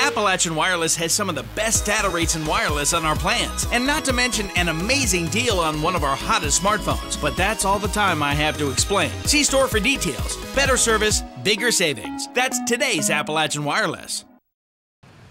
Appalachian Wireless has some of the best data rates in wireless on our plans, and not to mention an amazing deal on one of our hottest smartphones. But that's all the time I have to explain. See store for details. Better service, bigger savings. That's today's Appalachian Wireless.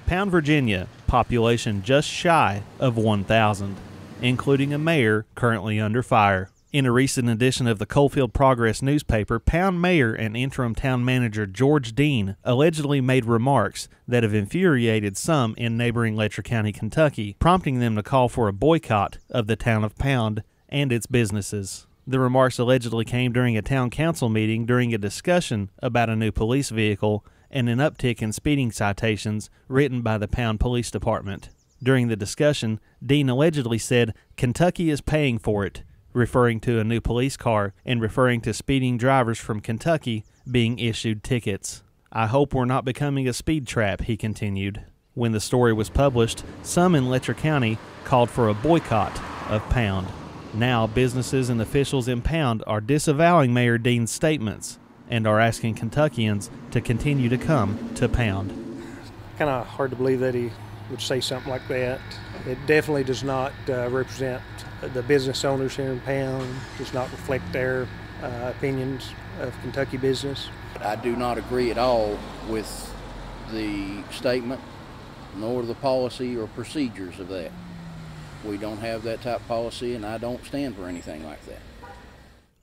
Pound, Virginia, population just shy of 1,000, including a mayor currently under fire. In a recent edition of the Coalfield Progress newspaper, Pound Mayor and Interim Town Manager George Dean allegedly made remarks that have infuriated some in neighboring Letcher County, Kentucky, prompting them to call for a boycott of the town of Pound and its businesses. The remarks allegedly came during a town council meeting during a discussion about a new police vehicle and an uptick in speeding citations written by the Pound Police Department. During the discussion, Dean allegedly said, "Kentucky is paying for it," referring to a new police car and referring to speeding drivers from Kentucky being issued tickets. "I hope we're not becoming a speed trap," he continued. When the story was published, some in Letcher County called for a boycott of Pound. Now, businesses and officials in Pound are disavowing Mayor Dean's statements and are asking Kentuckians to continue to come to Pound. Kind of hard to believe that he would say something like that. It definitely does not represent the business owners here in Pound, does not reflect their opinions of Kentucky business. I do not agree at all with the statement, nor the policy or procedures of that. We don't have that type of policy, and I don't stand for anything like that.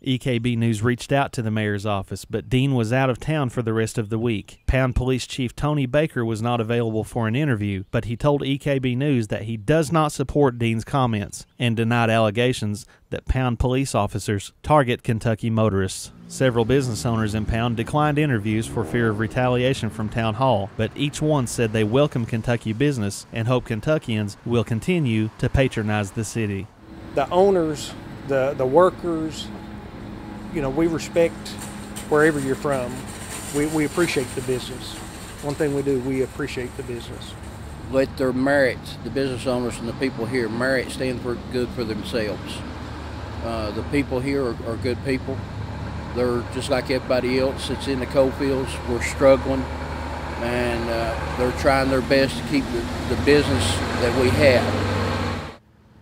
EKB News reached out to the mayor's office, but Dean was out of town for the rest of the week. Pound Police Chief Tony Baker was not available for an interview, but he told EKB News that he does not support Dean's comments and denied allegations that Pound police officers target Kentucky motorists. Several business owners in Pound declined interviews for fear of retaliation from Town Hall, but each one said they welcome Kentucky business and hope Kentuckians will continue to patronize the city. The owners, the workers, you know, we respect wherever you're from. We appreciate the business. One thing we do, we appreciate the business. Let their merits, the business owners and the people here, merit stand for good for themselves. The people here are good people. They're just like everybody else that's in the coal fields. We're struggling, and they're trying their best to keep the business that we have.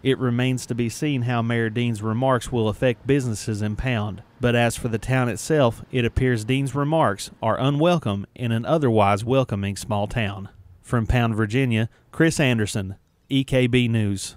It remains to be seen how Mayor Dean's remarks will affect businesses in Pound. But as for the town itself, it appears Dean's remarks are unwelcome in an otherwise welcoming small town. From Pound, Virginia, Chris Anderson, EKB News.